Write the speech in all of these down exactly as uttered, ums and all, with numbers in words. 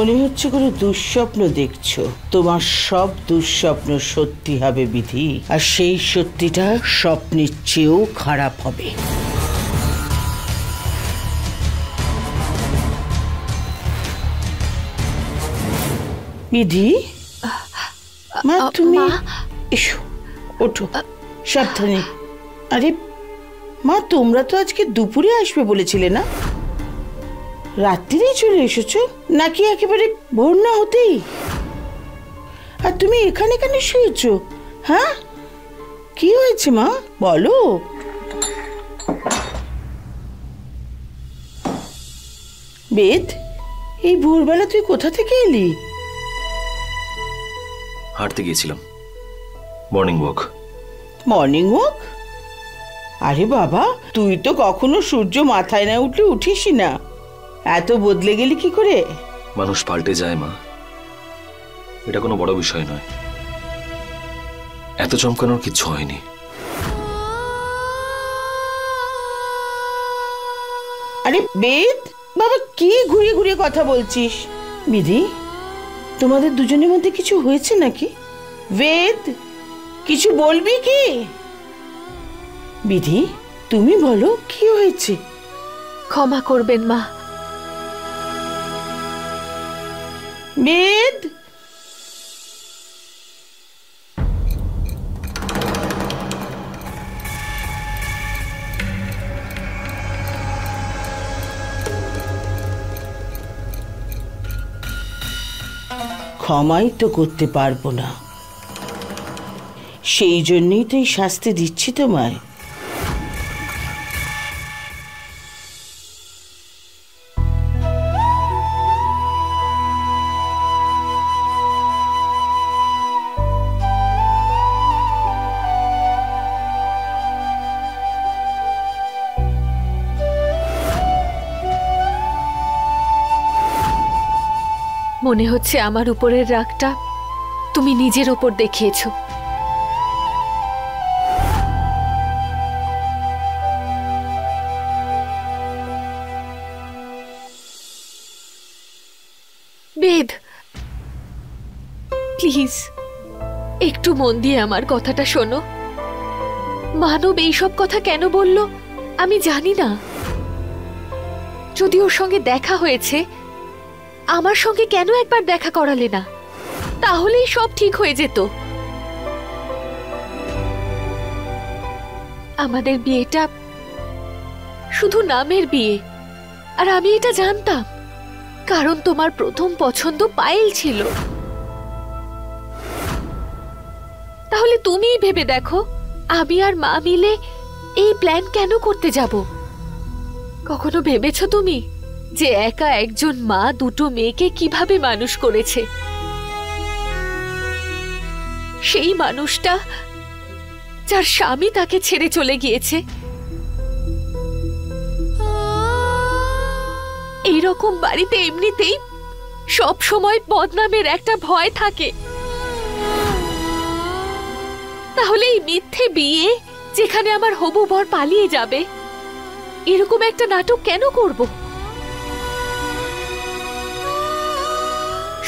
মনে হচ্ছে কোনো দুঃস্বপ্ন দেখছো। তোমার সব দুঃস্বপ্ন সত্যি হবে বিধি, আর সেই সত্যিটা স্বপ্নের চেয়েও খারাপ হবে। বিধি, মা তুমি এসো, ওঠো, সাবধানে। আরে মা, তোমরা তো আজকে দুপুরে আসবে বলেছিলে না? রাত্রিরে চলে এসেছো নাকি? একেবারে ভোর না হতেই। আর তুমি এখানে কেন শুয়েছো? হ্যাঁ, কি হয়েছে মা, বলো। বেদ, এই ভোরবেলা তুই কোথা থেকে এলি? হাঁটতে গিয়েছিলাম, মর্নিং ওয়াক। Morning walk? আরে বাবা, তুই তো কখনো সূর্য মাথায় না উঠলে উঠিসই না। এত বদলে গেলি কি করে? মানুষ পাল্টে যায় মা, এটা কোনো বড় বিষয় নয়। এত চমকানোর কিছু হয়নি। আরে বেদ বাবা, কি ঘুরিয়ে ঘুরিয়ে কথা বলছিস? বিধি, তোমাদের দুজনের মধ্যে কিছু হয়েছে নাকি? বেদ, কিছু বলবি কি? বিধি তুমি বলো, কি হয়েছে? ক্ষমা করবেন মা। বেদ, ক্ষমাই তো করতে পারবো না, সেই জন্যই তো এই শাস্তি দিচ্ছি তোমায়। মনে হচ্ছে আমার উপরের রাগটা তুমি নিজের ওপর দেখিয়েছো। বেদ, প্লিজ একটু মন দিয়ে আমার কথাটা শোনো। মানব এইসব কথা কেন বলল আমি জানি না। যদি ওর সঙ্গে দেখা হয়েছে, আমার সঙ্গে কেন একবার দেখা করালে না? তাহলেই সব ঠিক হয়ে যেত। আমাদের বিয়েটা শুধু নামের বিয়ে, আর আমি এটা জানতাম, কারণ তোমার প্রথম পছন্দ পায়েল ছিল। তাহলে তুমিই ভেবে দেখো, আমি আর মা মিলে এই প্ল্যান কেন করতে যাব? কখনো ভেবেছো তুমি যে একা একজন মা দুটো মেয়েকে কিভাবে মানুষ করেছে? সেই মানুষটা যার স্বামী তাকে ছেড়ে চলে গিয়েছে। এইরকম বাড়িতে এমনিতেই সব সময় বদনামের একটা ভয় থাকে। তাহলে এই মিথ্যে বিয়ে, যেখানে আমার হবু বর পালিয়ে যাবে, এরকম একটা নাটক কেন করব?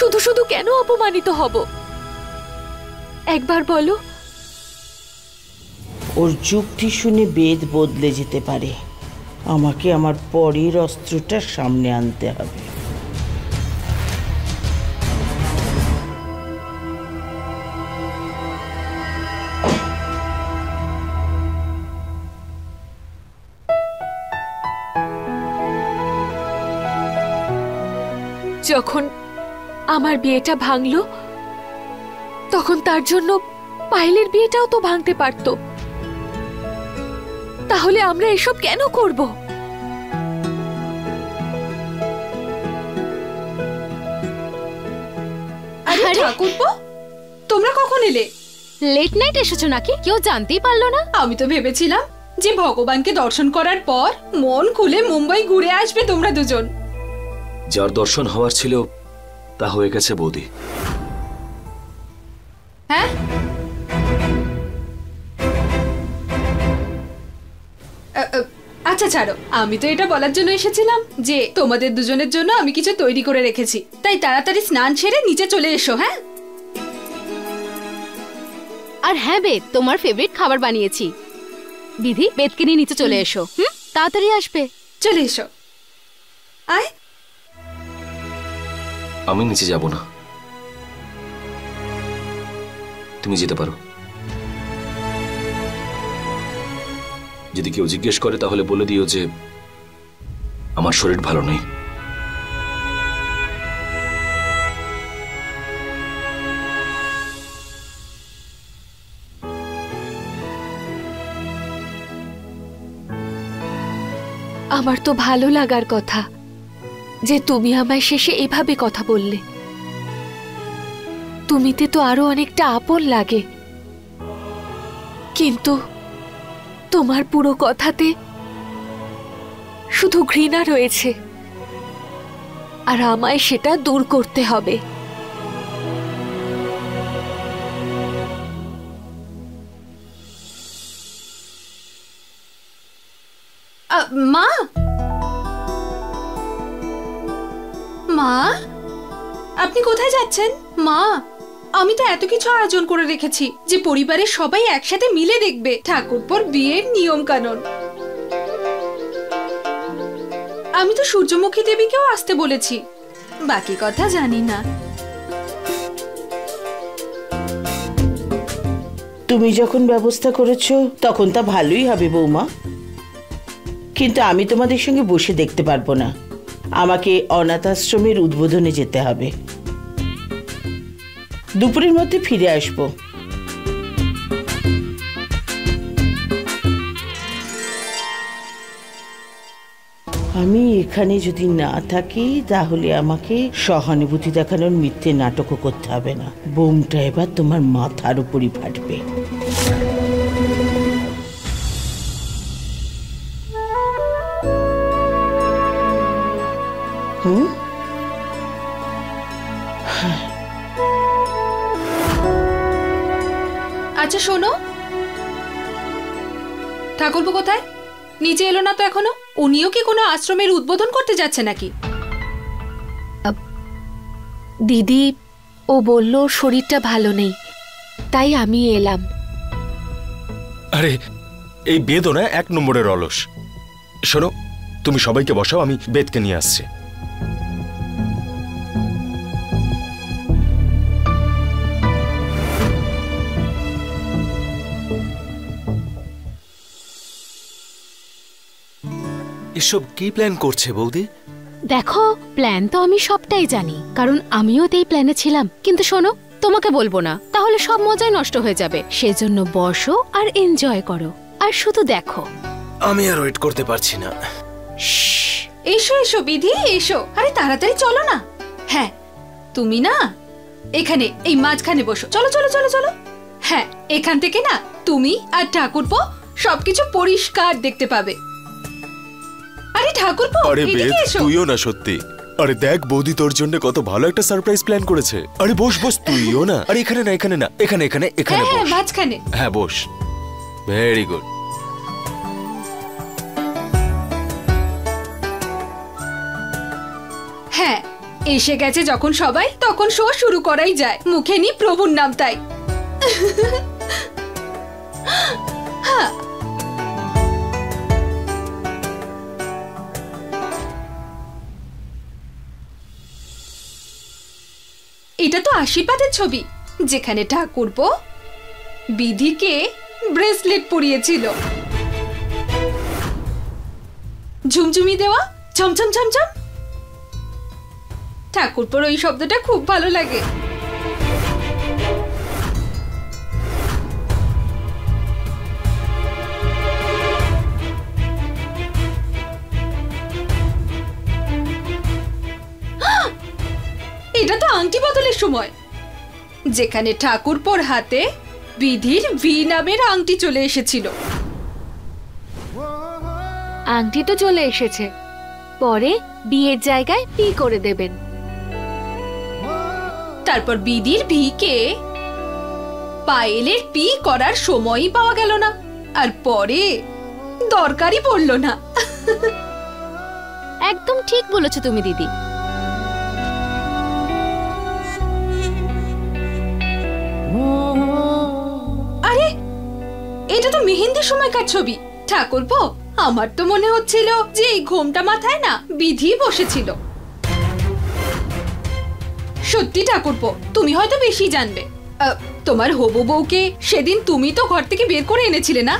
শুধু শুধু কেন অপমানিত হব? একবার বলো। ওর যুক্তি শুনে বেদ বদলে যেতে পারে। আমাকে আমার পরের অস্ত্রটা সামনে আনতে হবে। যখন আমার বিয়েটা ভাঙলো তখন তার জন্য পাইলের বিয়েটাও তো ভাঙতে পারতো। তাহলে আমরা এসব কেন করব? আরে ঠাকুরপো, তোমরা কখন এলে? লেট নাইট এসেছো নাকি? কেউ জানতেই পারলো না। আমি তো ভেবেছিলাম যে ভগবানকে দর্শন করার পর মন খুলে মুম্বাই ঘুরে আসবে তোমরা দুজন। যার দর্শন হওয়ার ছিল তা হয়ে গেছে বৌদি। হ্যাঁ, আচ্ছা ছাড়ো, আমি তো এটা বলার জন্য এসেছিলাম যে তোমাদের দুজনের জন্য আমি কিছু তৈরি করে রেখেছি, তাই তাড়াতাড়ি স্নান সেরে নিচে চলে এসো। হ্যাঁ, আর হ্যাঁ বেদ, তোমার ফেভারিট খাবার বানিয়েছি। দিদি, বেদকে নিয়ে নিচে চলে এসো। হুম, তাড়াতাড়ি আসবে, চলে এসো। আয়, আমি নিচে যাব না, তুমি যেতে পারো। যদি কেউ জিজ্ঞেস করে তাহলে বলে দিও যে আমার শরীর ভালো নেই। আমার তো ভালো লাগার কথা যে তুমি আমায় শেষে এভাবে কথা বললে। তুমিতে তো আরো অনেকটা আপন লাগে, কিন্তু তোমার পুরো কথাতে শুধু ঘৃণা রয়েছে, আর আমায় সেটা দূর করতে হবে। মা, মা আপনি কোথায় যাচ্ছেন? মা, আমি তো এত কিছু আয়োজন করে রেখেছি যে পরিবারের সবাই একসাথে মিলে দেখবে ঠাকুরপোর বিয়ের নিয়ম কানুন। আমি তো সূর্যমুখী দেবীকেও আসতে বলেছি, বাকি কথা জানি না। তুমি যখন ব্যবস্থা করেছো তখন তা ভালোই হবে বৌমা, কিন্তু আমি তোমাদের সঙ্গে বসে দেখতে পারবো না। আমাকে অনাথ আশ্রমের উদ্বোধনে যেতে হবে, দুপুরের মধ্যে ফিরে আসবো। আমি এখানে যদি না থাকি তাহলে আমাকে সহানুভূতি দেখানোর মিথ্যে নাটকও করতে হবে না। বোমটা এবার তোমার মাথার উপরই ফাটবে। হুম, আচ্ছা শোনো, ঠাকুরপো কোথায়? নিচে এলো না তো এখনো। উনিও কি কোনো আশ্রমের উদ্বোধন করতে যাচ্ছে নাকি? দিদি, ও বলল শরীরটা ভালো নেই, তাই আমি এলাম। আরে এই বেদনা এক নম্বরের অলস। শোনো, তুমি সবাইকে বসাও, আমি বেদকে নিয়ে আসছি। এসব কি প্ল্যান করছে বৌদি? দেখো, প্ল্যান তো আমি সবটাই জানি, কারণ আমিও তো এই প্ল্যানে ছিলাম। কিন্তু শোনো, তোমাকে বলবো না, তাহলে সব মজাই নষ্ট হয়ে যাবে। সেজন্য বসো আর এনজয় করো, আর শুধু দেখো। আমি আর ওয়েট করতে পারছি না। এসো এসো বিধি, এসো। আরে তাড়াতাড়ি চলো না। হ্যাঁ, তুমি না এখানে এই মাঝখানে বসো। চলো চলো চলো চলো। হ্যাঁ, এখান থেকে না তুমি আর ঠাকুরপো সবকিছু পরিষ্কার দেখতে পাবে। আরে ঠাকুরপো, এদিকে এসো। তুইও না সত্যি। আরে দেখ বৌদি, তোর জন্য কত ভালো একটা সারপ্রাইজ প্ল্যান করেছে। আরে বস বস, তুইও না। আরে এখানে না, এখানে না, এখানে এখানে এখানে বস। হ্যাঁ মাঝখানে। হ্যাঁ বস, ভেরি গুড। হ্যাঁ, এসে গেছে যখন সবাই, তখন শো শুরু করাই যায়। মুখে নি প্রভুর নাম, তাই। হ্যাঁ, এটা তো আশীর্বাদের ছবি, যেখানে ঠাকুরপো বিধিকে ব্রেসলেট পরিয়েছিল। ঝুমঝুমি দেওয়া, ছমছম ছমছম। ঠাকুরপোর ওই শব্দটা খুব ভালো লাগে। এটা তো আংটি বদলের সময় যেখানে ঠাকুরপোর হাতে বিধির ভি নামের আংটি চলে এসেছিল। আংটি তো চলে এসেছে, পরে বিয়ের জায়গায় পি করে দেবেন। তারপর বিধির ভি কে পায়েলের পি করার সময়ই পাওয়া গেল না, আর পরে দরকারই পড়ল না। একদম ঠিক বলেছো তুমি দিদি। আরে এটা তো মেহেন্দির সময়কার ছবি ঠাকুরপো। আমার তো মনে হচ্ছিল যে এই ঘোমটা মাথায় না বিধি বসেছিল। সত্যি ঠাকুরপো, তুমি হয়তো বেশি জানবে। তোমার হবু বউকে সেদিন তুমি তো ঘর থেকে বের করে এনেছিলে না?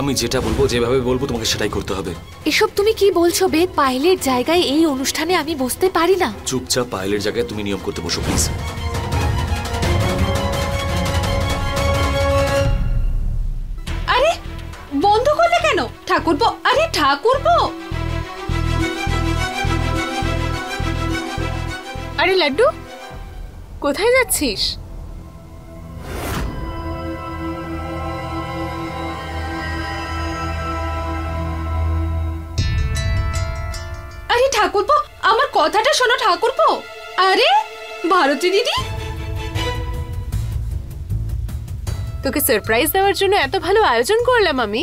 আমি যেটা বলবো, যেভাবে বলবো তোমাকে সেটাই করতে হবে। এসব তুমি কি বলছো বে? পায়েলের জায়গায় এই অনুষ্ঠানে আমি বসতে পারি না। চুপচাপ পায়েলের জায়গায় তুমি নিয়ম করতে বসো প্লিজ। বন্ধ করলে কেন ঠাকুরপো? আরে ঠাকুরপো, আরে লাড্ডু কোথায় যাচ্ছিস? আরে ঠাকুরপো আমার কথাটা শোনো ঠাকুরপো। আরে ভারতী দিদি তোকে সারপ্রাইজ দেওয়ার জন্য এত ভালো আয়োজন করলাম আমি,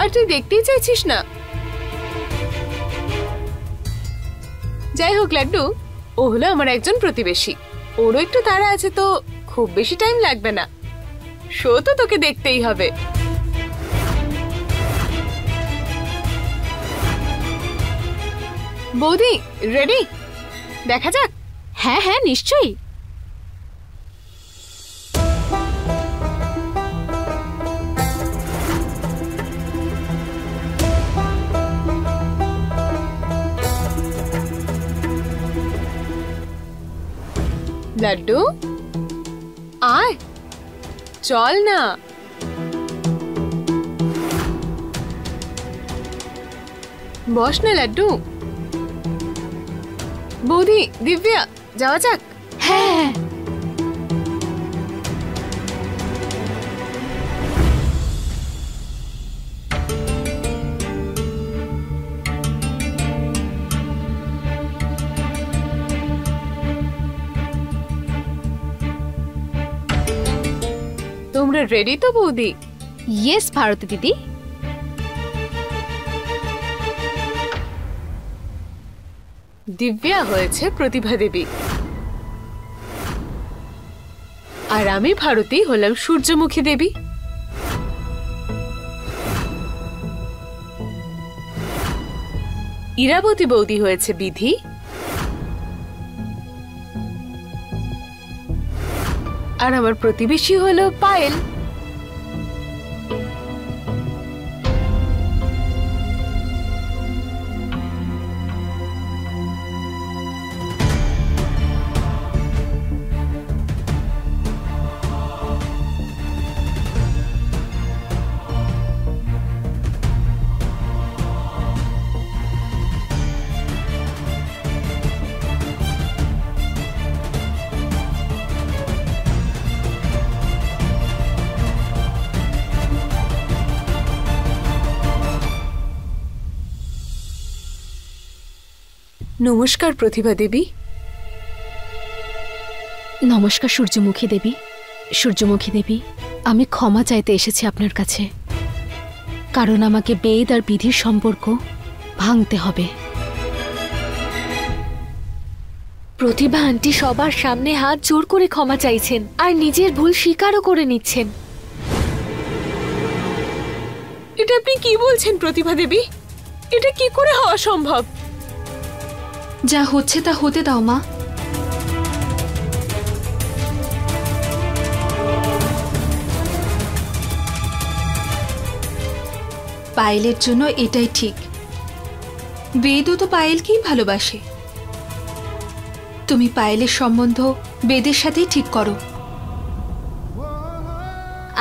আর তুই দেখতেই চাইছিস না। যাই হোক লাড্ডু, ও হলো আমার একজন প্রতিবেশী, ওরও একটু তাড়া আছে তো খুব বেশি টাইম লাগবে না। শো তো তোকে দেখতেই হবে। বৌদি রেডি? দেখা যাক। হ্যাঁ হ্যাঁ নিশ্চয়ই। লাড্ডু আয়, চল না। বস না লাড্ডু। বৌদি দিব্যা যাওয়া যাক। হ্যাঁ তোমরা রেডি তো বৌদি? ইয়েস ভারতী দিদি। দিব্যা হয়েছে প্রতিভা দেবী, আর আমি ভারতী হলাম সূর্যমুখী দেবী। ইরাবতী বৌদি হয়েছে বিধি, আর আমার প্রতিবেশী হলো পায়েল। নমস্কার প্রতিভা দেবী। নমস্কার সূর্যমুখী দেবী। সূর্যমুখী দেবী, আমি ক্ষমা চাইতে এসেছি আপনার কাছে, কারণ আমাকে বেদ আর বিধির সম্পর্ক ভাঙতে হবে। প্রতিভা আন্টি সবার সামনে হাত জোর করে ক্ষমা চাইছেন, আর নিজের ভুল স্বীকারও করে নিচ্ছেন। এটা আপনি কি বলছেন প্রতিভা দেবী? এটা কি করে হওয়া সম্ভব? যা হচ্ছে তা হতে দাও মা। পায়েলের জন্য এটাই ঠিক। বেদও তো পায়েলকেই ভালোবাসে। তুমি পায়েলের সম্বন্ধ বেদের সাথেই ঠিক করো।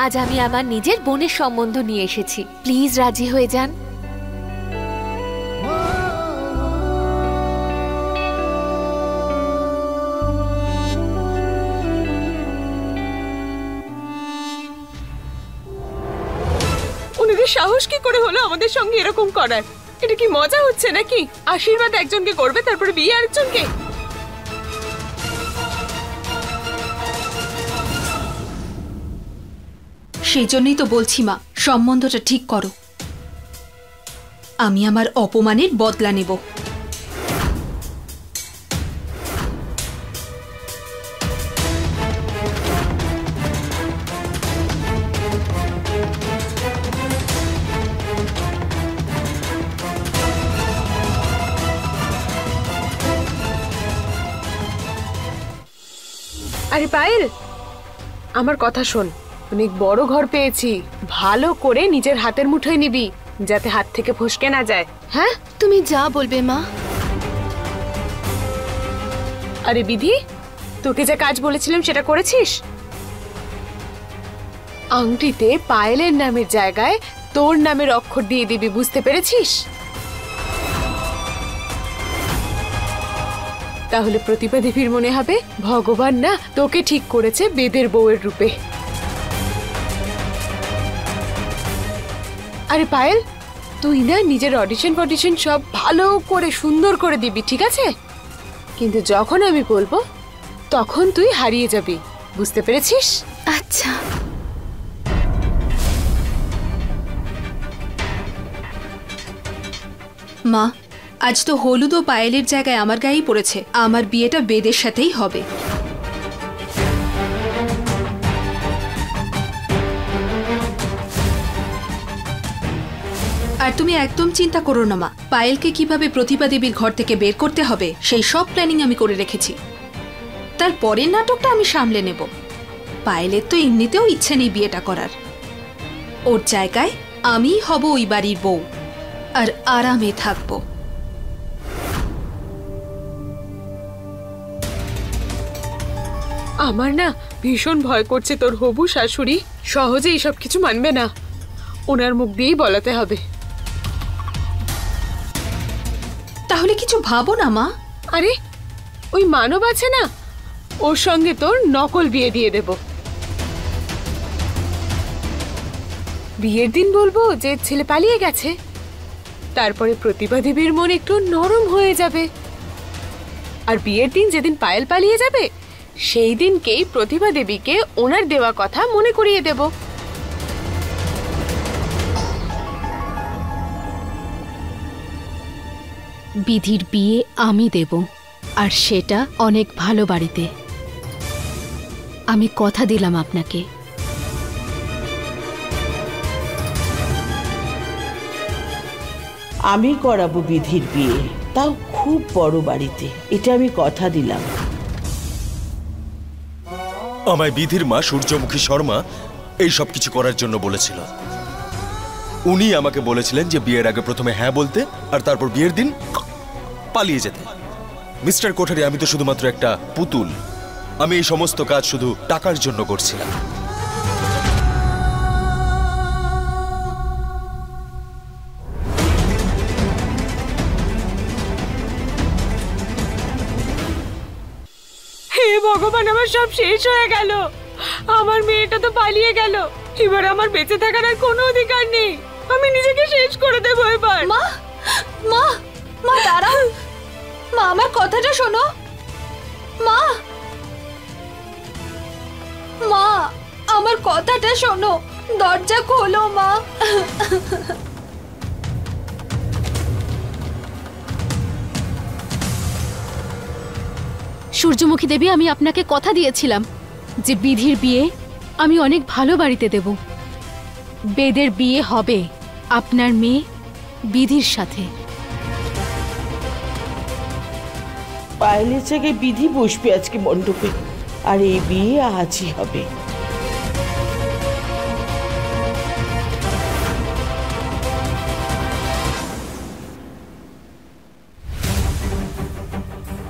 আজ আমি আমার নিজের বোনের সম্বন্ধ নিয়ে এসেছি, প্লিজ রাজি হয়ে যান। ওনাদের সাহস কি করে হলো আমাদের সঙ্গে এরকম করার? এটা কি মজা হচ্ছে নাকি? আশীর্বাদ একজনকে করবে, তারপরে বিয়ে আরেকজনকে। সেই জন্যই তো বলছি মা, সম্বন্ধটা ঠিক করো। আমি আমার অপমানের বদলা নেব। আরে পায়েল, আমার কথা শোন, অনেক বড় ঘর পেয়েছি, ভালো করে নিজের হাতের মুঠোয় নিবি যাতে হাত থেকে ফসকে না যায়। হ্যাঁ, তুমি যা বলবে মা। আরে বিধি, তোকে যা কাজ বলেছিলাম সেটা করেছিস? আংটিতে পায়েলের নামের জায়গায় তোর নামের অক্ষর দিয়ে দিবি, বুঝতে পেরেছিস? তাহলে প্রতিভা দেবীর মনে হবে ভগবান না তোকে ঠিক করেছে বেদের বউয়ের রূপে। আরে পায়েল, তুই না নিজের অডিশন ফডিশন সব ভালো করে সুন্দর করে দিবি, ঠিক আছে? কিন্তু যখন আমি বলবো তখন তুই হারিয়ে যাবি, বুঝতে পেরেছিস? আচ্ছা। মা, আজ তো হলুদ ও পায়েলের জায়গায় আমার গায়েই পড়েছে, আমার বিয়েটা বেদের সাথেই হবে। আর তুমি একদম চিন্তা করো না মা, পায়েলকে কিভাবে প্রতিভা দেবীর ঘর থেকে বের করতে হবে সেই সব প্ল্যানিং আমি করে রেখেছি। তারপরের নাটকটা আমি সামলে নেব। পায়েলের তো এমনিতেও ইচ্ছে নেই বিয়েটা করার, ওর জায়গায় আমি হব ওই বাড়ির বউ, আর আরামে থাকবো। আমার না ভীষণ ভয় করছে তোর হবু শাশুড়ি সহজে এইসব কিছু মানবে না, ওনার মুখ দিয়েই বলাতে হবে। তাহলে কিছু ভাবো না মা। আরে ওই মানব আছে না, ওর সঙ্গে তোর নকল বিয়ে দিয়ে দেব। বিয়ের দিন বলবো যে ছেলে পালিয়ে গেছে, তারপরে প্রতিভা দেবীর মন একটু নরম হয়ে যাবে। আর বিয়ের দিন যেদিন পায়েল পালিয়ে যাবে সেই দিনকেই প্রতিভা দেবীকে ওনার দেওয়া কথা মনে করিয়ে দেব। বিধির বিয়ে আমি দেব, আর সেটা অনেক ভালো বাড়িতে। আমি কথা দিলাম আপনাকে। আমি করাবো বিধির বিয়ে, তাও খুব বড় বাড়িতে, এটা আমি কথা দিলাম। আমায় বিধির মা সূর্যমুখী শর্মা এই সব কিছু করার জন্য বলেছিল। উনি আমাকে বলেছিলেন যে বিয়ের আগে প্রথমে হ্যাঁ বলতে, আর তারপর বিয়ের দিন পালিয়ে যেতে। মিস্টার কোঠারি, আমি তো শুধুমাত্র একটা পুতুল। আমি এই সমস্ত কাজ শুধু টাকার জন্য করছিলাম। হে ভগবান, আমার সব শেষ হয়ে গেল। আমার মেয়েটা তো পালিয়ে গেল, এবার আমার বেঁচে থাকার আর কোনো অধিকার নেই। আমি নিজেকে শেষ করে দেব এবার। মা, মা, মা দাঁড়াও। মা, আমার কথাটা শোনো। মা, মা, আমার কথাটা শোনো, দরজা খোলো মা। সূর্যমুখী দেবী, আমি আপনাকে কথা দিয়েছিলাম যে বিধির বিয়ে আমি অনেক ভালো বাড়িতে দেব। বেদের বিয়ে হবে আপনার মেয়ে বিধির সাথে। পায়েলের থেকে বিধি বসবে আজকে মণ্ডপে, আর এই বিয়ে আজই হবে।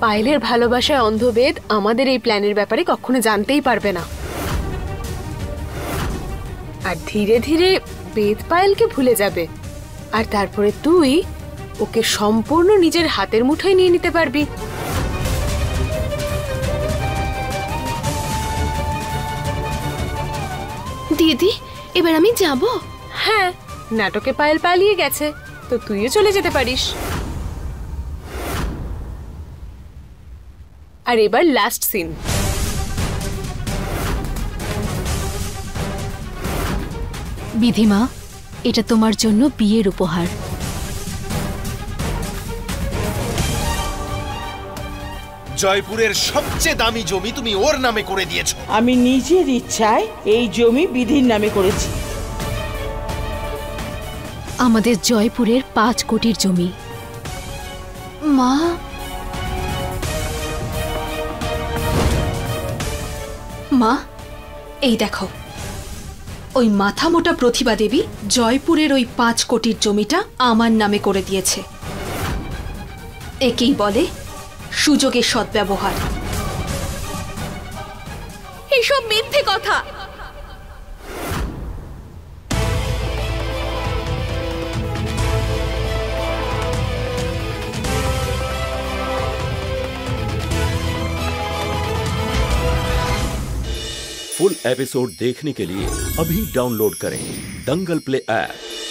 पायलेर भालोबाशाय अंधबेद आमादेर एई प्लानेर ब्यापारे कखनो जानतेई पारबे ना। आर धीरे धीरे बेद पायलके भुले जाबे आर तारपरे तुई ओके सम्पूर्ण निजेर हातेर मुठोय निये निते पारबि। दीदी एबार आमी जाबो। हाँ नाटके पायल पालिये गेछे तो तुईओ चले जेते पारिस। और एबार लास्ट सीन বিধিমা এটা তোমার জন্য বিয়ের উপহার। জয়পুরের সবচেয়ে দামি জমি তুমি ওর নামে করে দিয়েছো। আমি নিজের ইচ্ছায় এই জমি বিধির নামে করেছি। আমাদের জয়পুরের পাঁচ কোটির জমি মা। মা এই দেখো ওই মাথা মোটা প্রতিভা দেবী জয়পুরের ওই পাঁচ কোটির জমিটা আমার নামে করে দিয়েছে। একেই বলে সুযোগের সদ্ব্যবহার। এসব মিথ্যে কথা। फुल एपिसोड देखने के लिए अभी डाउनलोड करें दंगल प्ले ऐप।